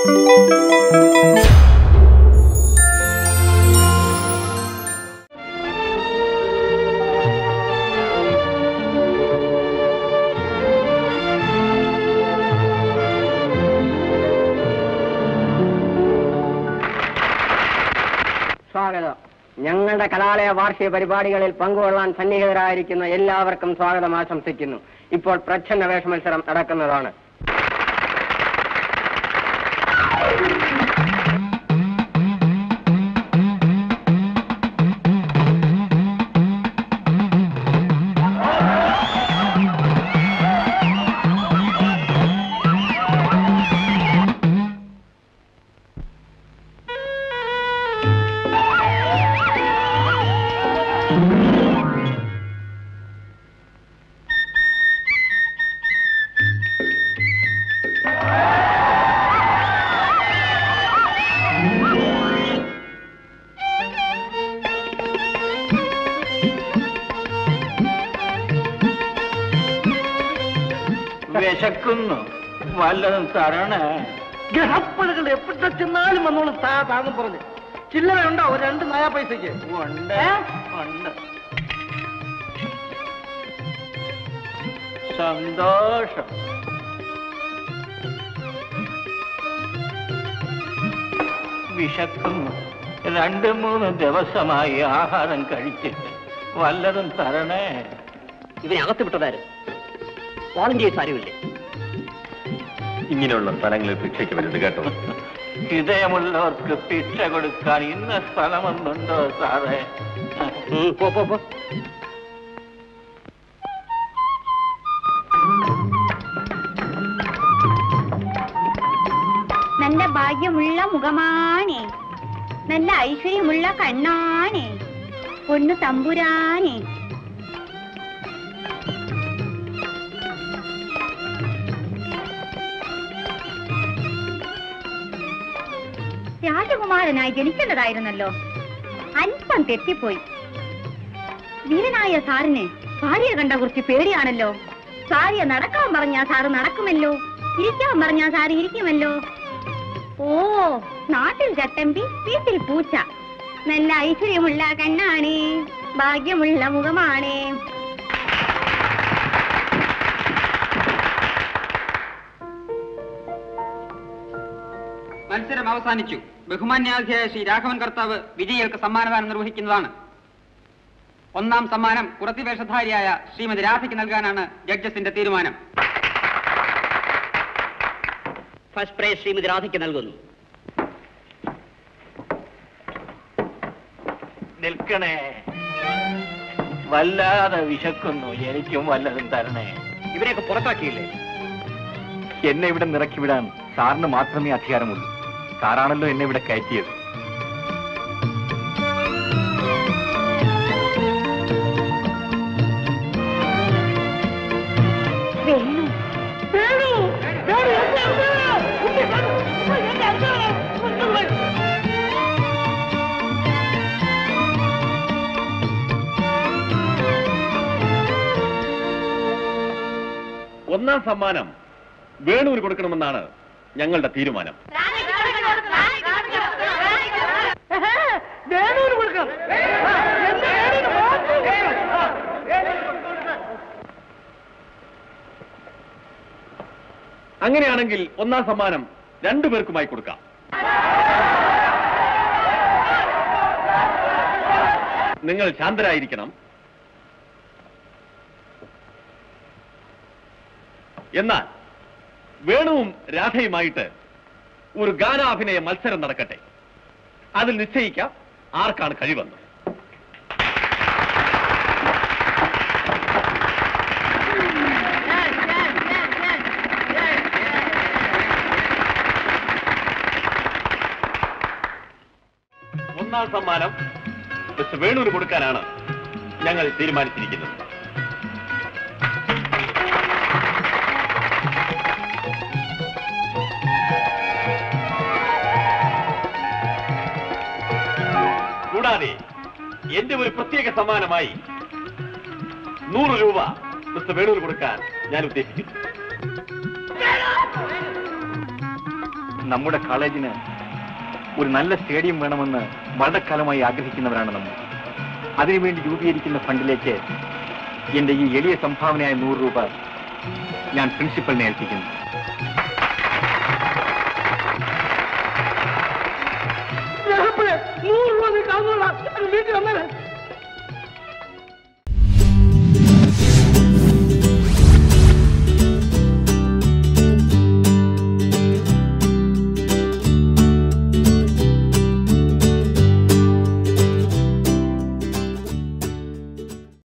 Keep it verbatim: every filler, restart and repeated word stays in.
സ്വാഗതം. ഞങ്ങളുടെ കലാലയ വാർഷിക പരിപാടികളിൽ പങ്കുകൊള്ളാൻ സന്നിഹിതരായിരിക്കുന്ന എല്ലാവർക്കും സ്വാഗതം ആശംസിക്കുന്നു. ഇപ്പോൾ പ്രച്ഛന്ന വേഷ മത്സരം നടക്കുന്നതാണ്. വിശക്കുന്നു, വല്ലതും തരണ. ഗ്രഹപ്പണികൾ എപ്പിട്ട ചെന്നാലും വന്നോളൂ താ താന്നും പറഞ്ഞു. ചില്ലറ ഉണ്ടോ ഒരു രണ്ട് നയാ പൈസക്ക്? ഉണ്ട് ഉണ്ട്. സന്തോഷം. വിശക്കുന്നു, രണ്ട് മൂന്ന് ദിവസമായി ആഹാരം കഴിച്ചിട്ട്. വല്ലതും തരണേ. ഇവനെ അകത്ത് വിട്ടതാരും വോളണ്ടിയേഴ്സ് ആരുമില്ലേ? ഇങ്ങനെയുള്ള സ്ഥലങ്ങളിൽ ഭിക്ഷയ്ക്ക് വരുന്നത് കേട്ടോ. ഹൃദയമുള്ളവർക്ക് ഭിക്ഷ കൊടുക്കാൻ ഇന്ന സ്ഥലമൊന്നുണ്ടോ സാറേ? പോ. നല്ല ഭാഗ്യമുള്ള മുഖമാണേ, നല്ല ഐശ്വര്യമുള്ള കണ്ണാണേ, പൊന്നു തമ്പുരാനേ. രാജകുമാരനായി ജനിക്കേണ്ടതായിരുന്നല്ലോ, അല്പം തെറ്റിപ്പോയി. വീരനായ സാറിന് ഭാര്യയെ കണ്ട കുറിച്ച് പേടിയാണല്ലോ. ഭാര്യ നടക്കാൻ പറഞ്ഞാ സാറ് നടക്കുമല്ലോ, ഇരിക്കാൻ പറഞ്ഞാ സാറ് ഇരിക്കുമല്ലോ. ഓ, നാട്ടിൽ ചട്ടമ്പി വീട്ടിൽ പൂച്ച. നല്ല ഐശ്വര്യമുള്ള കണ്ണാണ്, ഭാഗ്യമുള്ള മുഖമാണ്. മത്സരം അവസാനിച്ചു. ബഹുമാന്യാധ്യായ ശ്രീ രാഘവൻ കർത്താവ് വിജയികൾക്ക് സമ്മാനദാനം നിർവഹിക്കുന്നതാണ്. ഒന്നാം സമ്മാനം കുറത്തി വേഷധാരിയായ ശ്രീമതി രാധയ്ക്ക് നൽകാനാണ് ജഡ്ജസിന്റെ തീരുമാനം. ഫസ്റ്റ് പ്രൈസ് ശ്രീമതി രാധയ്ക്ക് നൽകുന്നു. നിൽക്കണേ, വല്ലാതെ വിശക്കുന്നു, എനിക്കും വല്ലതും തരണേ. ഇവരെയൊക്കെ പുറത്താക്കിയില്ലേ? എന്നെ ഇവിടെ നിറക്കി വിടാൻ സാറിന് മാത്രമേ അധികാരമുള്ളൂ. സാറാണല്ലോ എന്നെ ഇവിടെ കയറ്റിയത്. ഒന്നാം സമ്മാനം വേണൂര് കൊടുക്കണമെന്നാണ് ഞങ്ങളുടെ തീരുമാനം. അങ്ങനെയാണെങ്കിൽ ഒന്നാം സമ്മാനം രണ്ടുപേർക്കുമായി കൊടുക്കാം. നിങ്ങൾ ശാന്തരായിരിക്കണം. എന്നാൽ വേണുവും രാധയുമായിട്ട് ഒരു ഗാനാഭിനയ മത്സരം നടക്കട്ടെ. അതിൽ നിശ്ചയിക്കാം ആർക്കാണ് കഴിവെന്ന്. ഒന്നാം സമ്മാനം മിസ്റ്റർ വേണൂര് കൊടുക്കാനാണ് ഞങ്ങൾ തീരുമാനിച്ചിരിക്കുന്നത്. കൂടാതെ എന്റെ ഒരു പ്രത്യേക സമ്മാനമായി നൂറ് രൂപ മിസ്റ്റർ വേണൂര് കൊടുക്കാൻ ഞാൻ ഉദ്ദേശിക്കുന്നു. നമ്മുടെ കോളേജിന് ഒരു നല്ല സ്റ്റേഡിയം വേണമെന്ന് വളരെ കാലമായി ആഗ്രഹിക്കുന്നവരാണ് നമ്മൾ. അതിനുവേണ്ടി രൂപീകരിക്കുന്ന ഫണ്ടിലേക്ക് എന്റെ ഈ എളിയ സംഭാവനയായ നൂറ് രൂപ ഞാൻ പ്രിൻസിപ്പലിനെ ഏൽപ്പിക്കുന്നു. വീട്ടിൽ